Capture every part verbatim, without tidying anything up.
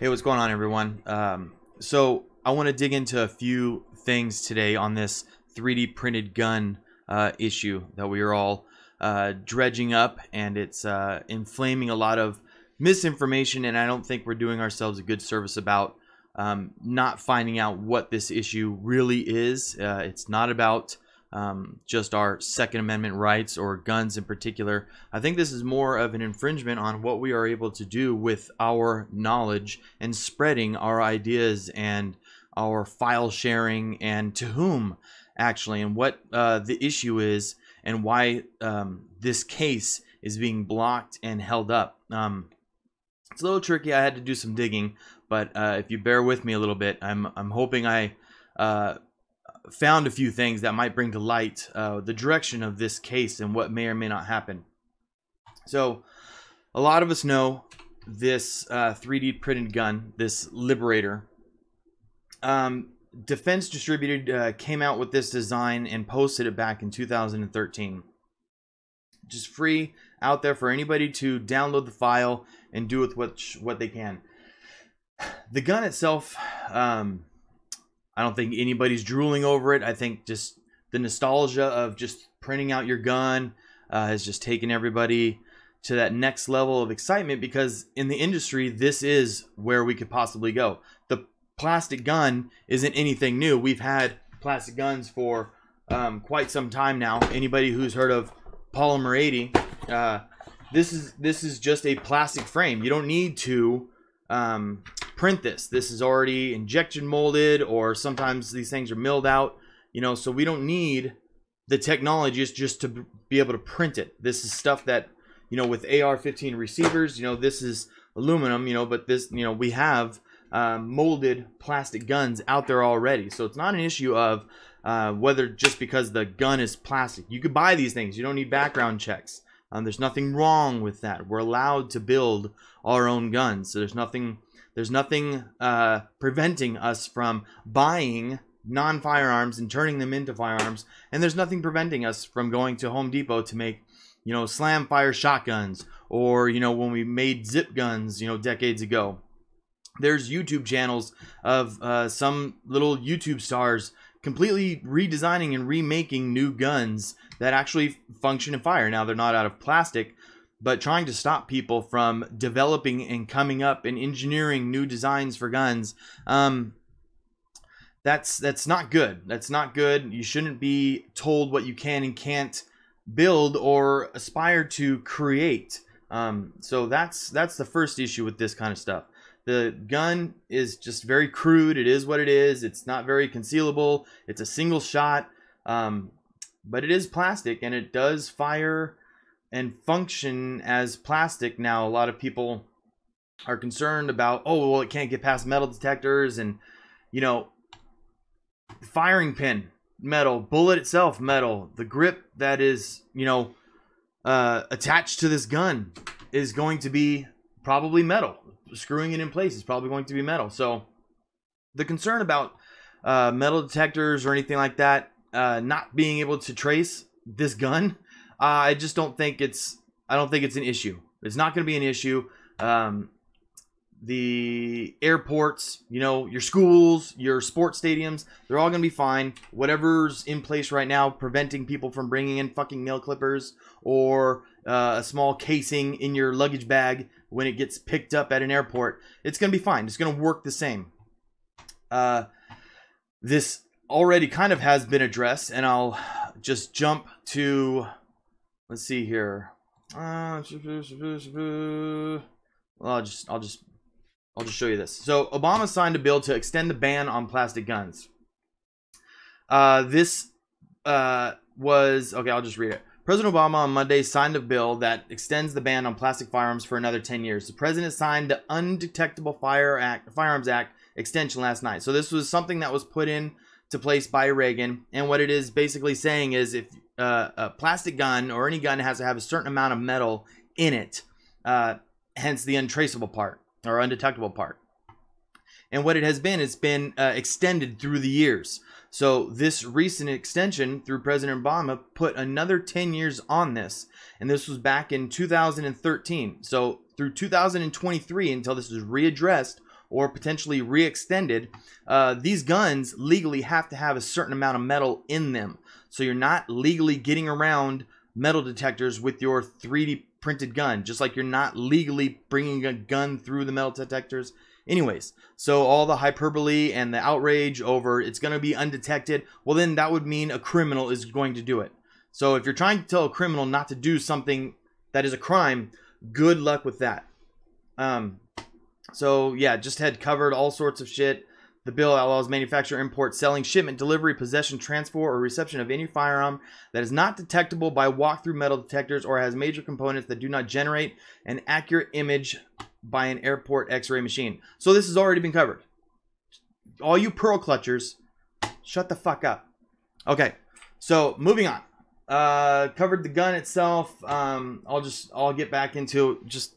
Hey, what's going on, everyone? Um, so I want to dig into a few things today on this three D printed gun uh, issue that we are all uh, dredging up, and it's uh, inflaming a lot of misinformation, and I don't think we're doing ourselves a good service about um, not finding out what this issue really is. Uh, it's not about um, just our Second Amendment rights or guns in particular. I think this is more of an infringement on what we are able to do with our knowledge and spreading our ideas and our file sharing, and to whom actually, and what uh, the issue is, and why um, this case is being blocked and held up. Um, it's a little tricky. I had to do some digging, but uh, if you bear with me a little bit, I'm, I'm hoping I uh, found a few things that might bring to light uh, the direction of this case and what may or may not happen. So a lot of us know this uh, three D printed gun, this Liberator. Um, Defense Distributed uh, came out with this design and posted it back in two thousand thirteen. Just free out there for anybody to download the file and do with what, what they can. The gun itself, um, I don't think anybody's drooling over it. I think just the nostalgia of just printing out your gun uh, has just taken everybody to that next level of excitement, because in the industry, this is where we could possibly go. The plastic gun isn't anything new. We've had plastic guns for um, quite some time now. Anybody who's heard of Polymer eighty, uh, this is this is just a plastic frame. You don't need to um, print this. This is already injection molded, or sometimes these things are milled out. You know, so we don't need the technology just to be able to print it. This is stuff that, you know, with A R fifteen receivers, you know, this is aluminum. You know, but this, you know, we have Um, molded plastic guns out there already, so it's not an issue of uh, whether just because the gun is plastic. You could buy these things. You don't need background checks. Um, there's nothing wrong with that. We're allowed to build our own guns, so there's nothing there's nothing uh, preventing us from buying non-firearms and turning them into firearms, and there's nothing preventing us from going to Home Depot to make, you know, slam fire shotguns, or, you know, when we made zip guns, you know, decades ago. There's YouTube channels of uh, some little YouTube stars completely redesigning and remaking new guns that actually function and fire. Now, they're not out of plastic, but trying to stop people from developing and coming up and engineering new designs for guns, um, that's that's not good. That's not good. You shouldn't be told what you can and can't build or aspire to create. Um, so that's that's the first issue with this kind of stuff. The gun is just very crude. It is what it is. It's not very concealable. It's a single shot, um, but it is plastic, and it does fire and function as plastic. Now, a lot of people are concerned about, oh, well, it can't get past metal detectors, and, you know, firing pin, metal, bullet itself, metal, the grip that is, you know, uh, attached to this gun is going to be probably metal. Screwing it in place is probably going to be metal. So the concern about uh, metal detectors or anything like that uh, not being able to trace this gun, uh, I just don't think it's I don't think it's an issue. It's not going to be an issue. Um, the airports, you know, your schools, your sports stadiums, they're all going to be fine. Whatever's in place right now preventing people from bringing in fucking nail clippers or uh, a small casing in your luggage bag when it gets picked up at an airport, it's going to be fine. It's going to work the same. Uh, this already kind of has been addressed, and I'll just jump to, let's see here. Uh, well, I'll just, I'll just, I'll just show you this. So Obama signed a bill to extend the ban on plastic guns. Uh, this uh, was, okay, I'll just read it. President Obama on Monday signed a bill that extends the ban on plastic firearms for another ten years. The president signed the Undetectable Fire Act, Firearms Act extension last night. So this was something that was put in to place by Reagan. And what it is basically saying is, if uh, a plastic gun or any gun has to have a certain amount of metal in it, uh, hence the untraceable part or undetectable part. And what it has been, it's been uh, extended through the years. So this recent extension through President Obama put another ten years on this. And this was back in two thousand thirteen. So through two thousand twenty-three, until this is readdressed or potentially re-extended, uh, these guns legally have to have a certain amount of metal in them. So you're not legally getting around metal detectors with your three D printed gun, just like you're not legally bringing a gun through the metal detectors. Anyways, so all the hyperbole and the outrage over it's going to be undetected, well then that would mean a criminal is going to do it. So if you're trying to tell a criminal not to do something that is a crime, good luck with that. Um, so yeah, just had covered all sorts of shit. The bill allows manufacture, import, selling, shipment, delivery, possession, transfer, or reception of any firearm that is not detectable by walk-through metal detectors or has major components that do not generate an accurate image by an airport x-ray machine. So this has already been covered. All you pearl clutchers, shut the fuck up. Okay, so moving on. Uh, covered the gun itself. Um, I'll just, I'll get back into just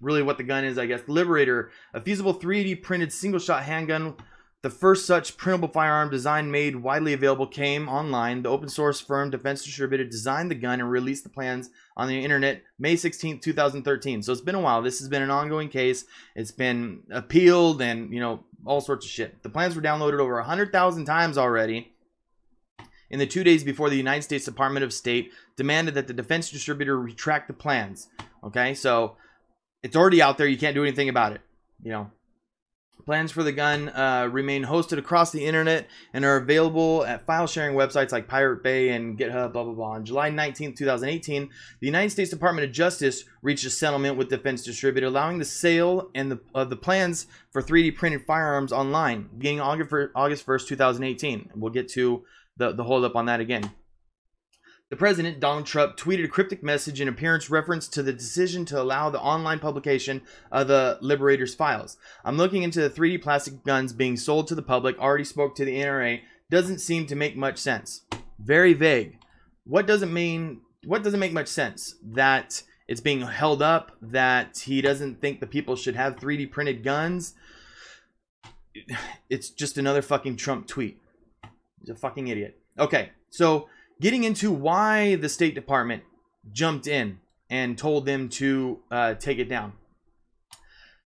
really what the gun is, I guess. Liberator, a feasible three D printed single-shot handgun. The first such printable firearm design made widely available came online. The open source firm Defense Distributed designed the gun and released the plans on the internet May sixteenth, two thousand thirteen. So it's been a while. This has been an ongoing case. It's been appealed and, you know, all sorts of shit. The plans were downloaded over one hundred thousand times already. In the two days before the United States Department of State demanded that the Defense Distributor retract the plans. Okay, so it's already out there. You can't do anything about it, you know. Plans for the gun uh, remain hosted across the internet and are available at file-sharing websites like Pirate Bay and GitHub, blah, blah, blah. On July nineteenth, two thousand eighteen, the United States Department of Justice reached a settlement with Defense Distributed, allowing the sale and the, uh, the plans for three D printed firearms online, beginning August first, two thousand eighteen. We'll get to the, the holdup on that again. The president, Donald Trump, tweeted a cryptic message in appearance reference to the decision to allow the online publication of the Liberator's files. I'm looking into the three D plastic guns being sold to the public. Already spoke to the N R A. Doesn't seem to make much sense. Very vague. What doesn't mean? What doesn't make much sense? That it's being held up. That he doesn't think the people should have three D printed guns. It's just another fucking Trump tweet. He's a fucking idiot. Okay, so getting into why the State Department jumped in and told them to uh, take it down.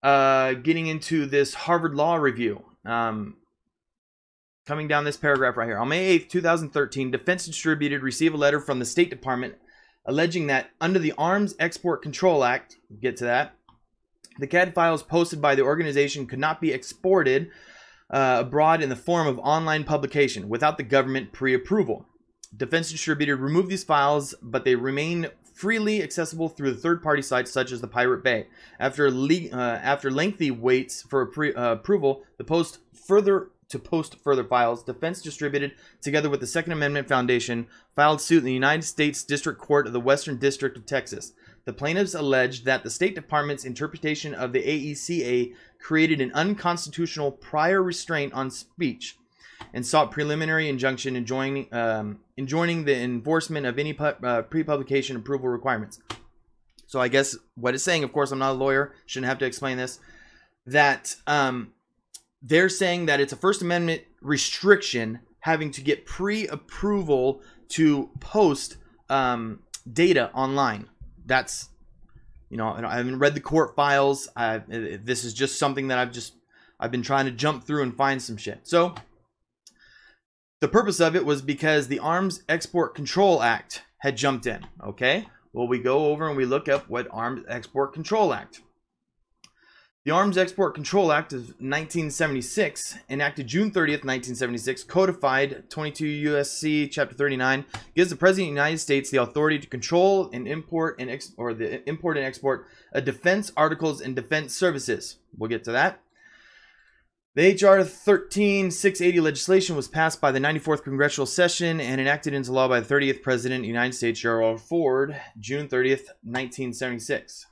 Uh, getting into this Harvard Law Review. Um, coming down this paragraph right here. On May eighth, two thousand thirteen, Defense Distributed received a letter from the State Department alleging that under the Arms Export Control Act, we'll get to that, the C A D files posted by the organization could not be exported uh, abroad in the form of online publication without the government pre-approval. Defense Distributed removed these files, but they remain freely accessible through third-party sites such as the Pirate Bay. After le uh, after lengthy waits for pre uh, approval, the post further to post further files, Defense Distributed, together with the Second Amendment Foundation, filed suit in the United States District Court of the Western District of Texas. The plaintiffs alleged that the State Department's interpretation of the A E C A created an unconstitutional prior restraint on speech, and sought preliminary injunction enjoining, um, enjoining the enforcement of any pu uh, pre-publication approval requirements. So I guess what it's saying, of course, I'm not a lawyer, shouldn't have to explain this, that um, they're saying that it's a First Amendment restriction having to get pre-approval to post um, data online. That's, you know, I haven't read the court files. I've, this is just something that I've just, I've been trying to jump through and find some shit. So the purpose of it was because the Arms Export Control Act had jumped in. Okay, well, we go over and we look up what Arms Export Control Act. The Arms Export Control Act of nineteen seventy-six, enacted June thirtieth, nineteen seventy-six, codified twenty-two U S C chapter thirty-nine, gives the President of the United States the authority to control and import and ex or the import and export of defense articles and defense services. We'll get to that. The H R thirteen six eighty legislation was passed by the ninety-fourth Congressional Session and enacted into law by the thirtieth President of the United States, Gerald Ford, June thirtieth, nineteen seventy-six.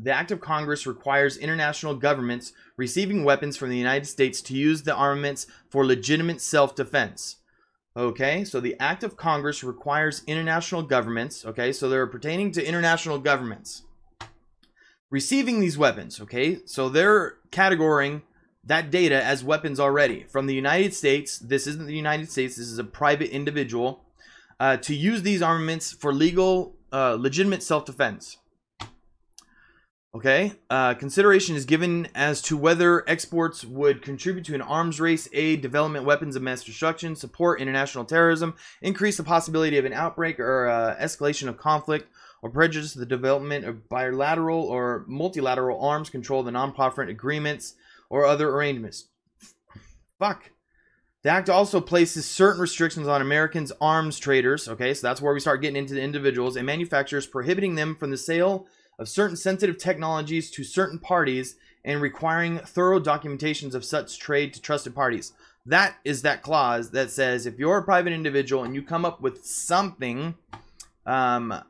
The Act of Congress requires international governments receiving weapons from the United States to use the armaments for legitimate self-defense. Okay, so the Act of Congress requires international governments, okay, so they're pertaining to international governments receiving these weapons, okay, so they're categorizing that data as weapons already. From the United States, this isn't the United States, this is a private individual, uh, to use these armaments for legal, uh, legitimate self-defense. Okay, uh, consideration is given as to whether exports would contribute to an arms race, aid, development weapons of mass destruction, support international terrorism, increase the possibility of an outbreak or uh, escalation of conflict, or prejudice the development of bilateral or multilateral arms control, the non-profit agreements, or other arrangements. Fuck. The act also places certain restrictions on Americans' arms traders. Okay, so that's where we start getting into the individuals and manufacturers, prohibiting them from the sale of certain sensitive technologies to certain parties and requiring thorough documentations of such trade to trusted parties. That is that clause that says if you're a private individual and you come up with something, um,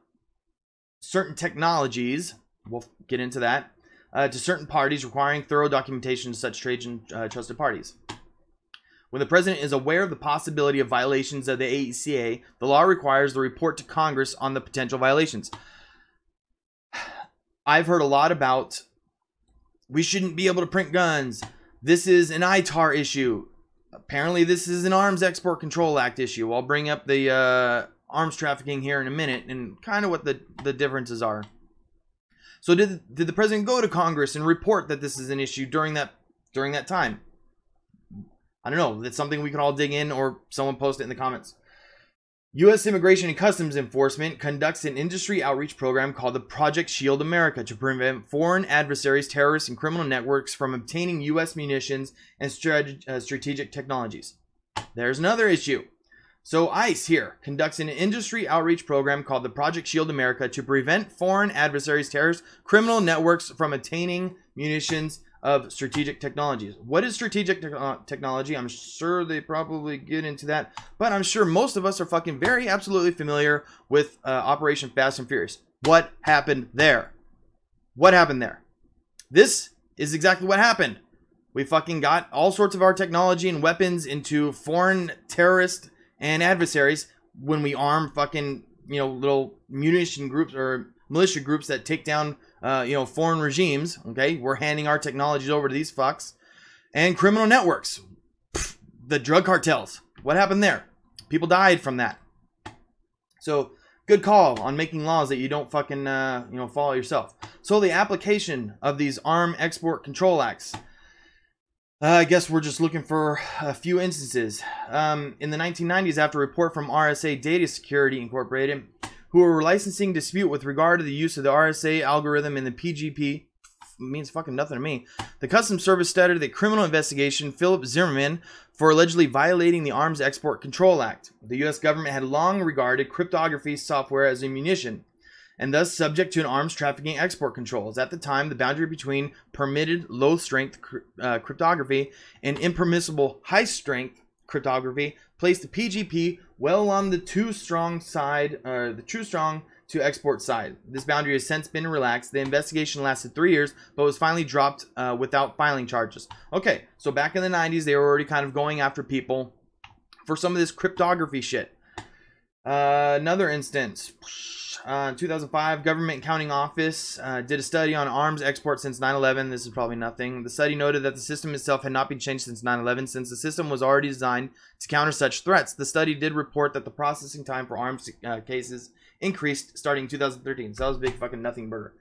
certain technologies, we'll get into that, uh, to certain parties requiring thorough documentation to such trade and uh, trusted parties. When the president is aware of the possibility of violations of the A E C A, the law requires the report to Congress on the potential violations. I've heard a lot about we shouldn't be able to print guns. This is an I TAR issue. Apparently, this is an Arms Export Control Act issue. I'll bring up the uh, arms trafficking here in a minute and kind of what the, the differences are. So did, did the president go to Congress and report that this is an issue during that, during that time? I don't know. That's something we can all dig in, or someone post it in the comments. U S Immigration and Customs Enforcement conducts an industry outreach program called the Project Shield America to prevent foreign adversaries, terrorists, and criminal networks from obtaining U S munitions and strat uh, strategic technologies. There's another issue. So ICE here conducts an industry outreach program called the Project Shield America to prevent foreign adversaries, terrorists, criminal networks from obtaining munitions of strategic technologies. What is strategic te uh, technology? I'm sure they probably get into that, but I'm sure most of us are fucking very absolutely familiar with uh, Operation Fast and Furious. What happened there? What happened there? This is exactly what happened. We fucking got all sorts of our technology and weapons into foreign terrorists and adversaries when we arm fucking, you know, little munition groups or militia groups that take down Uh, you know, foreign regimes. Okay, we're handing our technologies over to these fucks. And criminal networks, pff, the drug cartels. What happened there? People died from that. So good call on making laws that you don't fucking uh, you know, follow yourself. So the application of these Arms Export Control Acts, uh, I guess we're just looking for a few instances. Um, in the nineteen nineties, after a report from R S A Data Security Incorporated, who were licensing dispute with regard to the use of the R S A algorithm in the P G P, means fucking nothing to me. The Customs Service started a criminal investigation Philip Zimmerman for allegedly violating the Arms Export Control Act. The U S government had long regarded cryptography software as a munition, and thus subject to an arms trafficking export controls. At the time, the boundary between permitted low-strength uh, cryptography and impermissible high-strength cryptography placed the P G P well on the too strong side, or the too strong to export side. This boundary has since been relaxed. The investigation lasted three years, but was finally dropped uh, without filing charges. Okay, so back in the nineties, they were already kind of going after people for some of this cryptography shit. Uh, another instance, uh, two thousand five, Government and Accounting Office uh, did a study on arms export since nine eleven. This is probably nothing. The study noted that the system itself had not been changed since nine eleven, since the system was already designed to counter such threats. The study did report that the processing time for arms uh, cases increased starting in two thousand thirteen. So that was a big fucking nothing burger.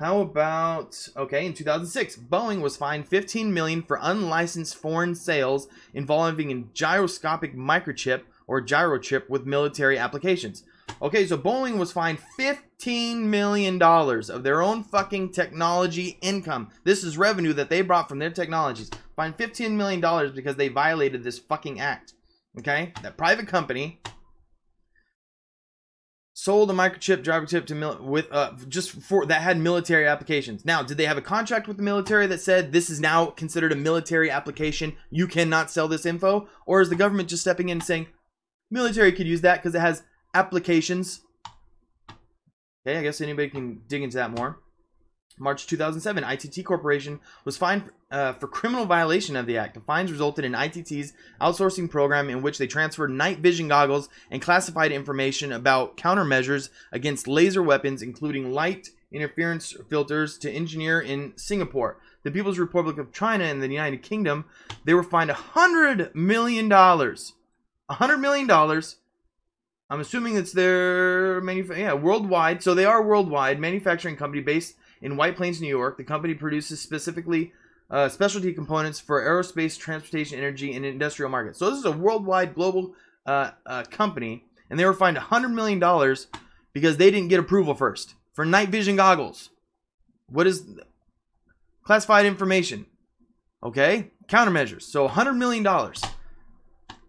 How about, okay, in two thousand six, Boeing was fined fifteen million dollars for unlicensed foreign sales involving a gyroscopic microchip or gyro chip with military applications. Okay, so Boeing was fined fifteen million dollars of their own fucking technology income. This is revenue that they brought from their technologies. Fined fifteen million dollars because they violated this fucking act. Okay, that private company sold a microchip gyro chip to mil with uh, just for that had military applications. Now, did they have a contract with the military that said this is now considered a military application? You cannot sell this info, or is the government just stepping in and saying, military could use that because it has applications? Okay, I guess anybody can dig into that more. March two thousand seven, I T T Corporation was fined uh, for criminal violation of the act. The fines resulted in I T T's outsourcing program, in which they transferred night vision goggles and classified information about countermeasures against laser weapons, including light interference filters, to engineer in Singapore. The People's Republic of China and the United Kingdom, they were fined one hundred million dollars. one hundred million dollars. I'm assuming it's their manuf- yeah, worldwide. So they are worldwide manufacturing company based in White Plains, New York. The company produces specifically uh, specialty components for aerospace, transportation, energy, and industrial markets. So this is a worldwide global uh, uh, company, and they were fined one hundred million dollars because they didn't get approval first for night vision goggles. What is classified information? Okay, countermeasures. So one hundred million dollars.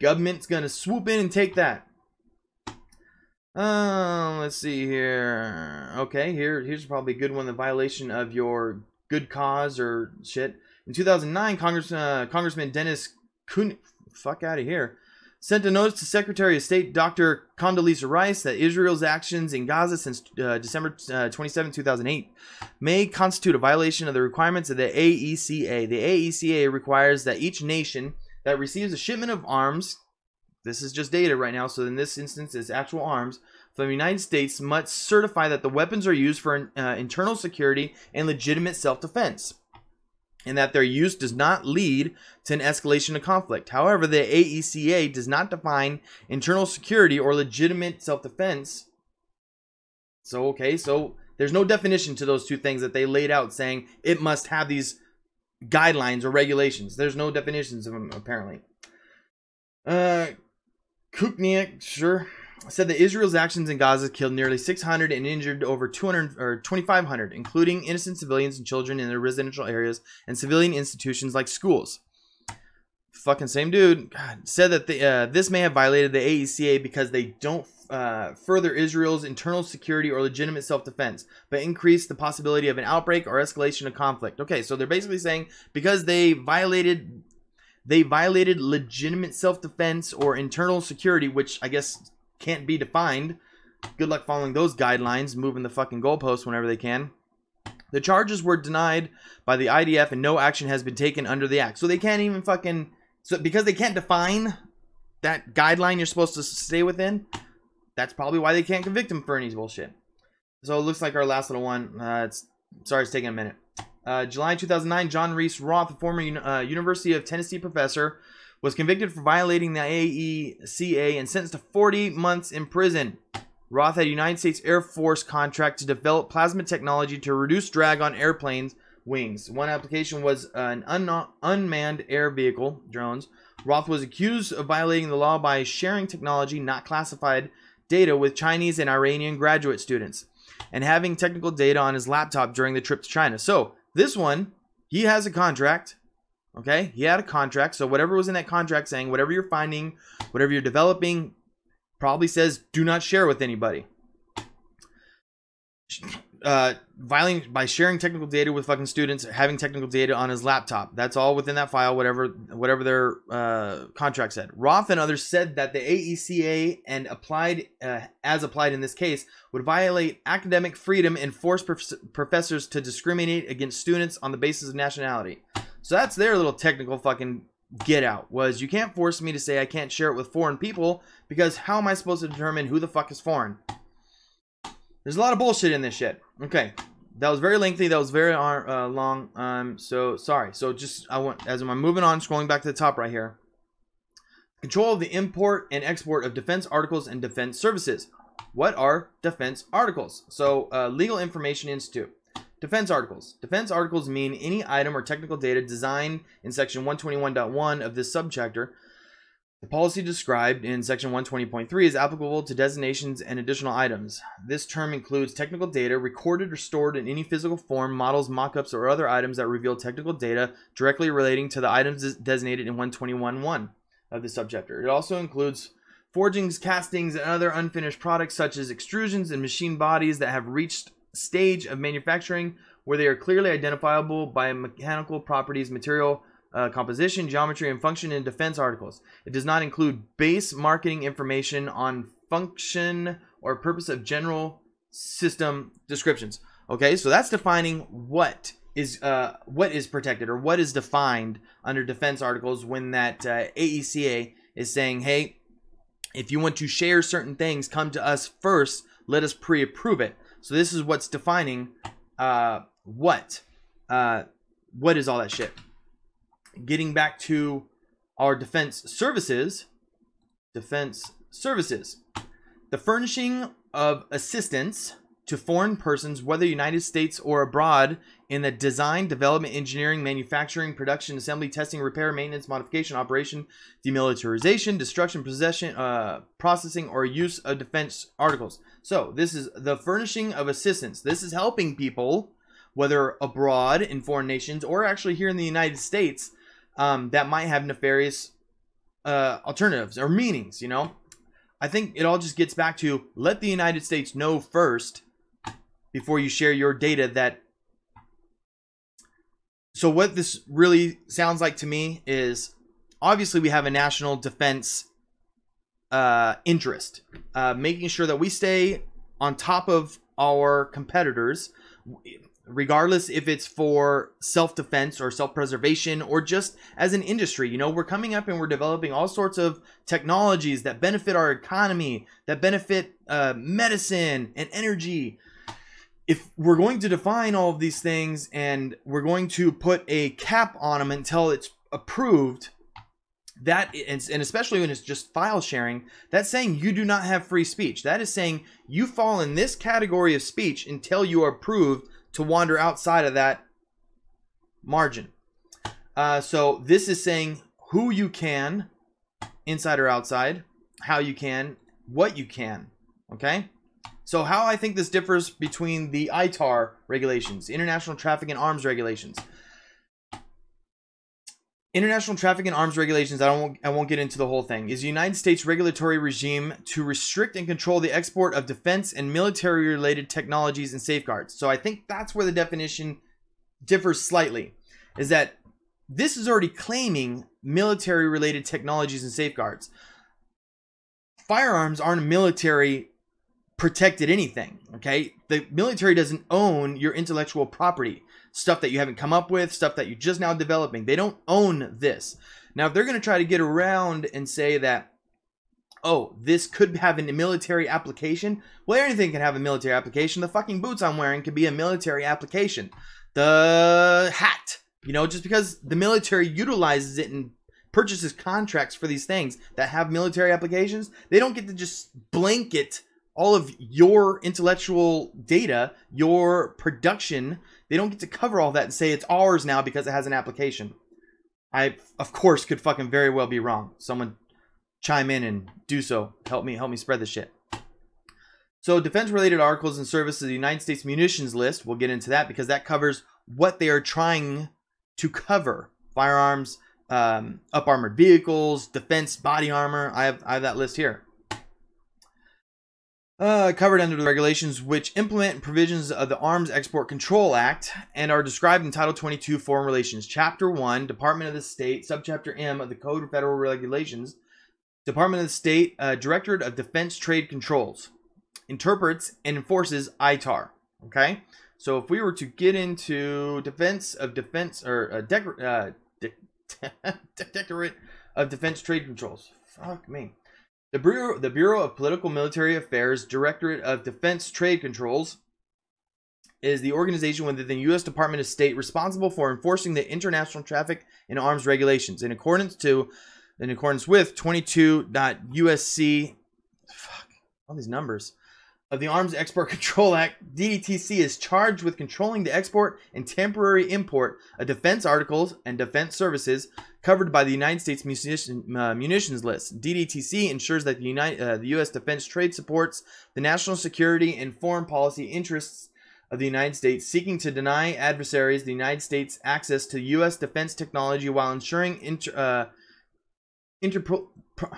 Government's going to swoop in and take that. Uh, let's see here. Okay, here, here's probably a good one. The violation of your good cause or shit. In two thousand nine, Congress, uh, Congressman Dennis Kuhn, fuck out of here, sent a notice to Secretary of State Doctor Condoleezza Rice that Israel's actions in Gaza since uh, December twenty-seventh two thousand eight may constitute a violation of the requirements of the A E C A. The A E C A requires that each nation that receives a shipment of arms — this is just data right now, so in this instance it's actual arms — from the United States must certify that the weapons are used for uh, internal security and legitimate self-defense, and that their use does not lead to an escalation of conflict. However, the A E C A does not define internal security or legitimate self-defense. So, okay, so there's no definition to those two things that they laid out saying it must have these guidelines or regulations. There's no definitions of them, apparently. Uh... Kukniak, sure, said that Israel's actions in Gaza killed nearly six hundred and injured over two hundred or twenty-five hundred, including innocent civilians and children in their residential areas and civilian institutions like schools. Fucking same dude. God, said that the, uh, this may have violated the A E C A because they don't uh, further Israel's internal security or legitimate self-defense, but increase the possibility of an outbreak or escalation of conflict. Okay, so they're basically saying because they violated... They violated legitimate self-defense or internal security, which I guess can't be defined. Good luck following those guidelines, moving the fucking goalposts whenever they can. The charges were denied by the I D F and no action has been taken under the act. So they can't even fucking... So because they can't define that guideline you're supposed to stay within, that's probably why they can't convict him for any bullshit. So it looks like our last little one. Uh, it's sorry, it's taking a minute. Uh, July two thousand nine, John Reese Roth, a former uh, University of Tennessee professor, was convicted for violating the A E C A and sentenced to forty months in prison. Roth had a United States Air Force contract to develop plasma technology to reduce drag on airplanes' wings. One application was uh, an un unmanned air vehicle, drones. Roth was accused of violating the law by sharing technology, not classified data, with Chinese and Iranian graduate students, and having technical data on his laptop during the trip to China. So this one, he has a contract, okay? He had a contract, so whatever was in that contract saying, whatever you're finding, whatever you're developing, probably says do not share with anybody. Uh, violating by sharing technical data with fucking students, having technical data on his laptop. That's all within that file, whatever whatever their uh, contract said. Roth and others said that the A E C A and applied uh, as applied in this case would violate academic freedom and force prof professors to discriminate against students on the basis of nationality. So that's their little technical fucking get out, was you can't force me to say I can't share it with foreign people, because how am I supposed to determine who the fuck is foreign? There's a lot of bullshit in this shit. Okay, that was very lengthy. That was very uh, long. Um, so sorry. So just I want as I'm moving on, scrolling back to the top right here. Control of the import and export of defense articles and defense services. What are defense articles? So uh, Legal Information Institute. Defense articles. Defense articles mean any item or technical data designed in section one twenty-one point one of this subchapter. The policy described in section one twenty point three is applicable to designations and additional items. This term includes technical data recorded or stored in any physical form, models, mock-ups, or other items that reveal technical data directly relating to the items designated in one twenty-one point one of the subchapter. It also includes forgings, castings, and other unfinished products such as extrusions and machine bodies that have reached stage of manufacturing where they are clearly identifiable by mechanical properties, material Uh, composition, geometry, and function in defense articles. It does not include base marketing information on function or purpose of general system descriptions. Okay, so that's defining what is uh, what is protected or what is defined under defense articles when that uh, A E C A is saying, hey, if you want to share certain things, come to us first, let us pre-approve it. So this is what's defining uh, what uh, what is all that shit. Getting back to our defense services, defense services, the furnishing of assistance to foreign persons, whether United States or abroad, in the design, development, engineering, manufacturing, production, assembly, testing, repair, maintenance, modification, operation, demilitarization, destruction, possession, uh, processing, or use of defense articles. So this is the furnishing of assistance. This is helping people, whether abroad in foreign nations or actually here in the United States, um, that might have nefarious uh, alternatives or meanings, you know? I think it all just gets back to let the United States know first before you share your data. That so what this really sounds like to me is, obviously we have a national defense uh, interest, uh, making sure that we stay on top of our competitors, regardless if it's for self-defense or self-preservation or just as an industry. You know, we're coming up and we're developing all sorts of technologies that benefit our economy, that benefit uh, medicine and energy. If we're going to define all of these things and we're going to put a cap on them until it's approved, that is, and especially when it's just file sharing, that's saying you do not have free speech. That is saying you fall in this category of speech until you are approved to wander outside of that margin. Uh, so this is saying who you can, inside or outside, how you can, what you can, okay? So how I think this differs between the I T A R regulations, International Traffic in Arms Regulations. International Traffic in Arms Regulations, I don't, I won't get into the whole thing, is the United States regulatory regime to restrict and control the export of defense and military-related technologies and safeguards. So I think that's where the definition differs slightly, is that this is already claiming military-related technologies and safeguards. Firearms aren't military protected anything, okay? The military doesn't own your intellectual property. Stuff that you haven't come up with, stuff that you're just now developing. They don't own this. Now, if they're going to try to get around and say that, oh, this could have a military application, well, anything can have a military application. The fucking boots I'm wearing could be a military application. The hat, you know, just because the military utilizes it and purchases contracts for these things that have military applications, they don't get to just blanket all of your intellectual data, your production. They don't get to cover all that and say it's ours now because it has an application. I, of course, could fucking very well be wrong. Someone chime in and do so. Help me, help me spread this shit. So defense-related articles and services of the United States munitions list, we'll get into that because that covers what they are trying to cover. Firearms, um, up-armored vehicles, defense body armor. I have, I have that list here. Uh, covered under the regulations which implement provisions of the Arms Export Control Act and are described in Title twenty-two Foreign Relations, Chapter one, Department of the State, Subchapter M of the Code of Federal Regulations, Department of the State, uh, Directorate of Defense Trade Controls, interprets and enforces I T A R. Okay, so if we were to get into defense of defense or uh, decor uh, de Directorate of Defense Trade Controls, fuck me. The Bureau, the Bureau of Political Military Affairs, Directorate of Defense Trade Controls, is the organization within the U S Department of State responsible for enforcing the International Traffic in Arms Regulations in accordance to, in accordance with twenty-two U S C. Fuck all these numbers of the Arms Export Control Act. D D T C is charged with controlling the export and temporary import of defense articles and defense services covered by the United States munition, uh, munitions list. D D T C ensures that the, United, uh, the U S defense trade supports the national security and foreign policy interests of the United States, seeking to deny adversaries the United States access to U S defense technology while ensuring inter, uh, interpro, pro,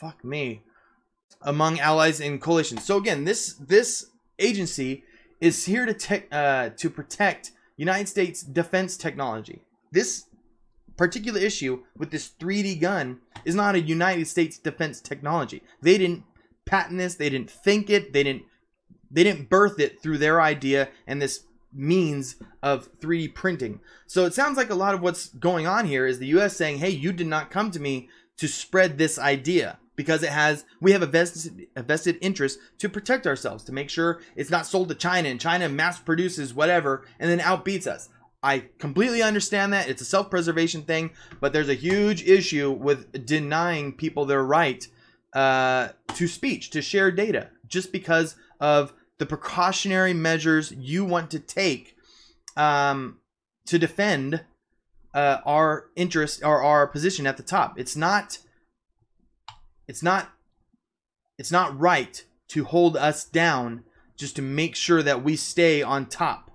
fuck me, among allies and coalitions. So again, this this agency is here to tech, uh, to protect United States defense technology. This particular issue with this three D gun is not a United States defense technology. They didn't patent this. They didn't think it. They didn't They didn't birth it through their idea and this means of three D printing. So it sounds like a lot of what's going on here is the U S saying, hey, you did not come to me to spread this idea, because it has, we have a vested, a vested interest to protect ourselves, to make sure it's not sold to China and China mass produces whatever and then outbeats us. I completely understand that. It's a self-preservation thing, but there's a huge issue with denying people their right uh, to speech, to share data, just because of the precautionary measures you want to take um, to defend uh, our interest or our position at the top. It's not, it's not, it's not right to hold us down just to make sure that we stay on top.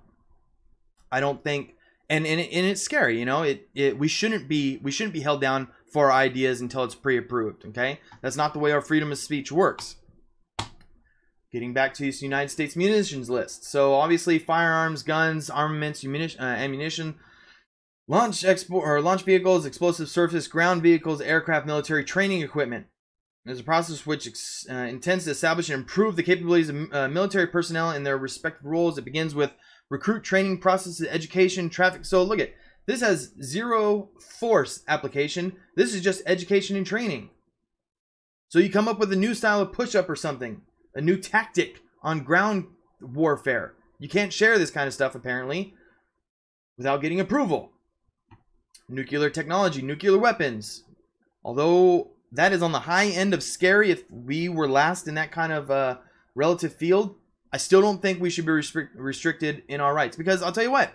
I don't think, and and, it, and it's scary, you know. It it we shouldn't be we shouldn't be held down for our ideas until it's pre-approved. Okay, that's not the way our freedom of speech works. Getting back to this United States munitions list. So obviously firearms, guns, armaments, ammunition, uh, ammunition, launch export or launch vehicles, explosive surface, ground vehicles, aircraft, military training equipment. There's a process which ex, uh, intends to establish and improve the capabilities of uh, military personnel in their respective roles. It begins with recruit, training, processes, education, traffic. So look at this, has zero force application. This is just education and training. So you come up with a new style of push-up or something, a new tactic on ground warfare. You can't share this kind of stuff apparently without getting approval. Nuclear technology, nuclear weapons. Although that is on the high end of scary, if we were last in that kind of uh, relative field, I still don't think we should be restric restricted in our rights. Because I'll tell you what,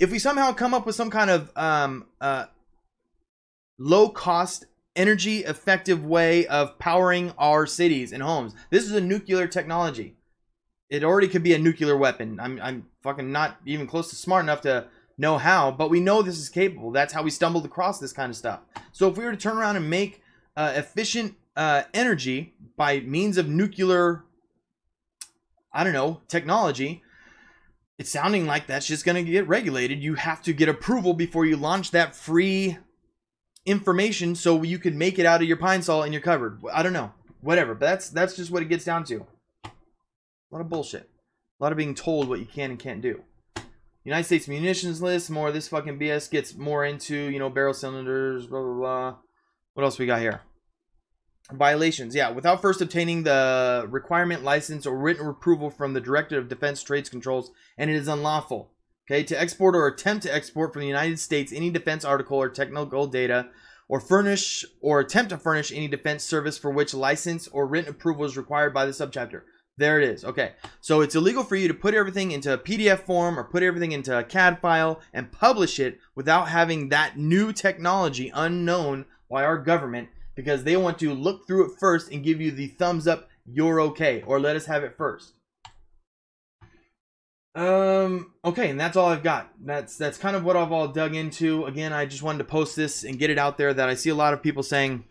if we somehow come up with some kind of um, uh, low cost energy effective way of powering our cities and homes. This is a nuclear technology. It already could be a nuclear weapon. I'm, I'm fucking not even close to smart enough to know how, but we know this is capable. That's how we stumbled across this kind of stuff. So if we were to turn around and make uh, efficient uh, energy by means of nuclear, I don't know, technology, it's sounding like that's just going to get regulated. You have to get approval before you launch that free information so you could make it out of your pine saw and you're covered. I don't know, whatever, but that's that's just what it gets down to. A lot of bullshit, a lot of being told what you can and can't do. United States munitions list, more of this fucking B S, gets more into, you know, barrel cylinders, blah blah blah. What else we got here? Violations, yeah, without first obtaining the requirement, license, or written approval from the Directorate of Defense Trade Controls, and it is unlawful. Okay, to export or attempt to export from the United States any defense article or technical data, or furnish or attempt to furnish any defense service for which license or written approval is required by the subchapter. There it is. Okay, so it's illegal for you to put everything into a P D F form or put everything into a C A D file and publish it without having that new technology unknown by our government, because they want to look through it first and give you the thumbs up, you're okay, or let us have it first. Um okay, and that's all I've got. That's that's kind of what I've all dug into. Again, I just wanted to post this and get it out there that I see a lot of people saying,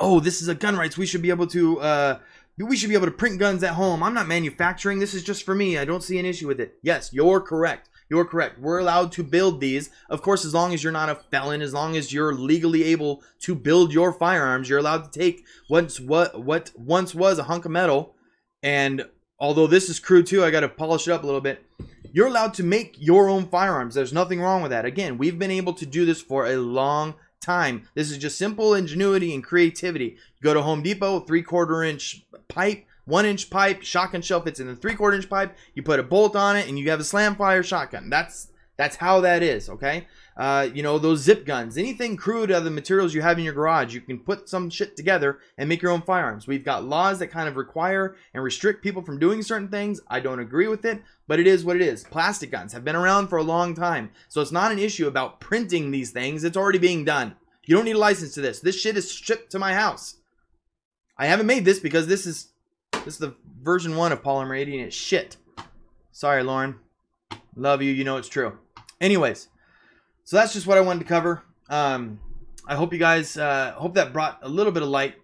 oh, this is a gun rights, we should be able to uh we should be able to print guns at home. I'm not manufacturing, this is just for me, I don't see an issue with it. Yes, you're correct, you're correct. We're allowed to build these, of course, as long as you're not a felon, as long as you're legally able to build your firearms. You're allowed to take once what what once was a hunk of metal, and although this is crude too, I got to polish it up a little bit. You're allowed to make your own firearms. There's nothing wrong with that. Again, we've been able to do this for a long time. This is just simple ingenuity and creativity. You go to Home Depot, three-quarter inch pipe, one-inch pipe, shotgun shell fits in the three-quarter inch pipe. You put a bolt on it, and you have a slam-fire shotgun. That's that's how that is. Okay, uh, you know, those zip guns, anything crude out of the materials you have in your garage, you can put some shit together and make your own firearms. We've got laws that kind of require and restrict people from doing certain things. I don't agree with it, but it is what it is. Plastic guns have been around for a long time, so it's not an issue about printing these things. It's already being done. You don't need a license to this. This shit is shipped to my house. I haven't made this because this is this is the version one of Polymer eighty, and it's shit. Sorry, Lauren. Love you. You know it's true. Anyways, so that's just what I wanted to cover. Um, I hope you guys, uh, hope that brought a little bit of light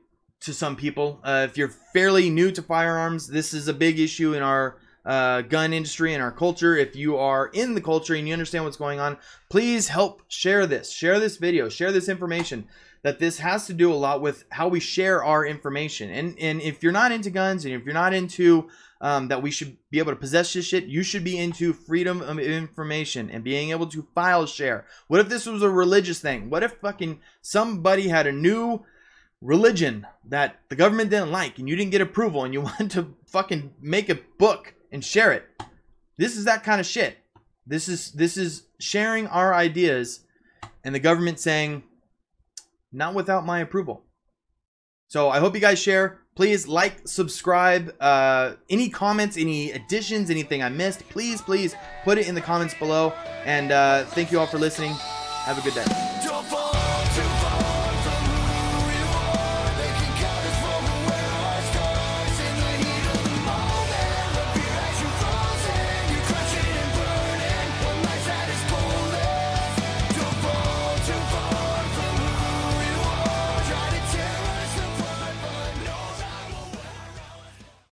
to some people. Uh, if you're fairly new to firearms, this is a big issue in our uh, gun industry and our culture. If you are in the culture and you understand what's going on, please help share this. Share this video. Share this information. that this has to do a lot with how we share our information. And, and if you're not into guns, and if you're not into um, that we should be able to possess this shit, you should be into freedom of information and being able to file share. What if this was a religious thing? What if fucking somebody had a new religion that the government didn't like and you didn't get approval and you wanted to fucking make a book and share it? This is that kind of shit. This is, this is sharing our ideas and the government saying, not without my approval. So I hope you guys share. Please like, subscribe, uh, any comments, any additions, anything I missed, please, please put it in the comments below. And uh, thank you all for listening. Have a good day.